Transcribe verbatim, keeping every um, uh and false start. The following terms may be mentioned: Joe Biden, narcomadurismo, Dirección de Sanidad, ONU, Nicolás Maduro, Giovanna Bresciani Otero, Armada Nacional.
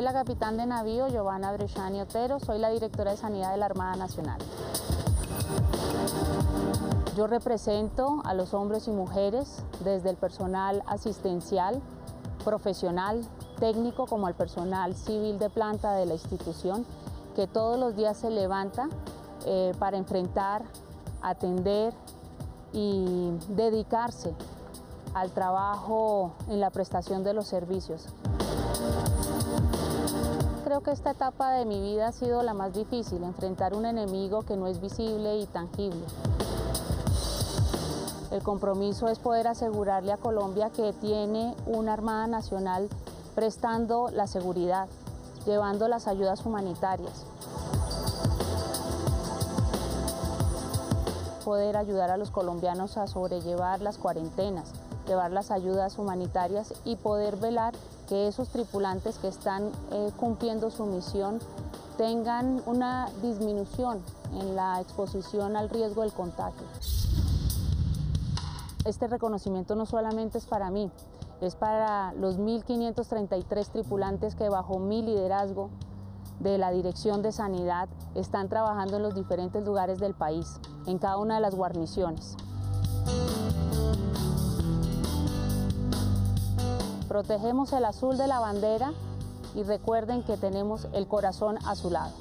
Soy la capitán de navío Giovanna Bresciani Otero, soy la directora de Sanidad de la Armada Nacional. Yo represento a los hombres y mujeres desde el personal asistencial, profesional, técnico, como al personal civil de planta de la institución, que todos los días se levanta eh, para enfrentar, atender y dedicarse al trabajo en la prestación de los servicios. Creo que esta etapa de mi vida ha sido la más difícil, enfrentar un enemigo que no es visible y tangible. El compromiso es poder asegurarle a Colombia que tiene una Armada Nacional prestando la seguridad, llevando las ayudas humanitarias, poder ayudar a los colombianos a sobrellevar las cuarentenas, llevar las ayudas humanitarias y poder velar que esos tripulantes que están eh, cumpliendo su misión tengan una disminución en la exposición al riesgo del contagio. Este reconocimiento no solamente es para mí, es para los mil quinientos treinta y tres tripulantes que bajo mi liderazgo de la Dirección de Sanidad están trabajando en los diferentes lugares del país, en cada una de las guarniciones, protegemos el azul de la bandera y recuerden que tenemos el corazón a su lado.